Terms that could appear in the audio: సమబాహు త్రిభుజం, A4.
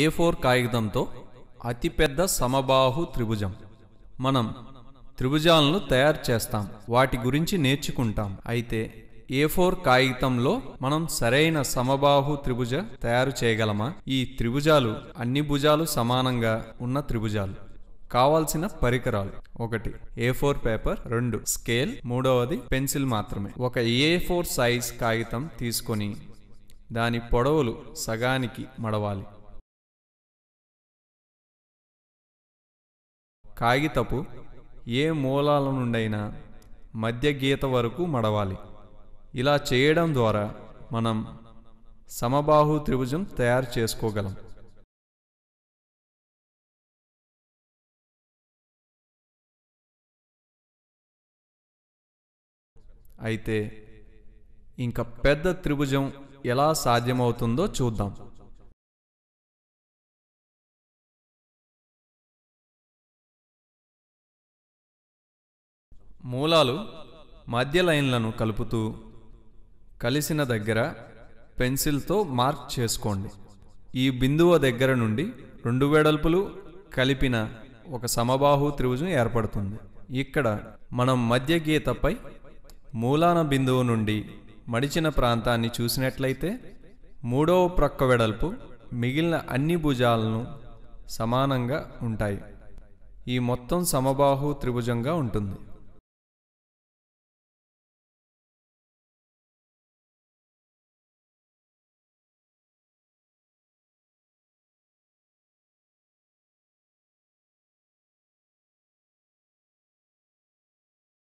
A4 కాగితంతో అతిపెద్ద సమబాహు త్రిభుజం. మనం త్రిభుజాలను తయారు చేస్తాం, వాటి గురించి నేర్చుకుంటాం. అయితే A4 కాగితంలో మనం సరైన సమబాహు త్రిభుజ తయారు చేయగలమా? ఈ త్రిభుజాలు అన్ని భుజాలు సమానంగా ఉన్న త్రిభుజాలు. కావాల్సిన పరికరాలు: 1 A4 పేపర్, 2 స్కేల్, 3 పెన్సిల్ మాత్రమే. ఒక A4 సైజ్ కాగితం తీసుకొని దాని పొడవులు సగానికి మడవాలి. కాగితపు ఏ మూలాల నుండైనా మధ్య గీత వరకు మడవాలి. ఇలా చేయడం ద్వారా మనం సమబాహు త్రిభుజం తయారు చేసుకోగలం. అయితే ఇంకా పెద్ద త్రిభుజం ఎలా సాధ్యమవుతుందో చూద్దాం. మూలాలు మధ్య లైన్లను కలుపుతూ కలిసిన దగ్గర పెన్సిల్తో మార్క్ చేసుకోండి. ఈ బిందువు దగ్గర నుండి 2 వెడల్పులు కలిపిన ఒక సమబాహు త్రిభుజం ఏర్పడుతుంది. ఇక్కడ మనం మధ్య గీతపై మూలాన బిందువు నుండి మడిచిన ప్రాంతాన్ని చూసినట్లయితే 3వ ప్రక్క వెడల్పు మిగిలిన అన్ని భుజాలను సమానంగా ఉంటాయి. ఈ మొత్తం సమబాహు త్రిభుజంగా ఉంటుంది.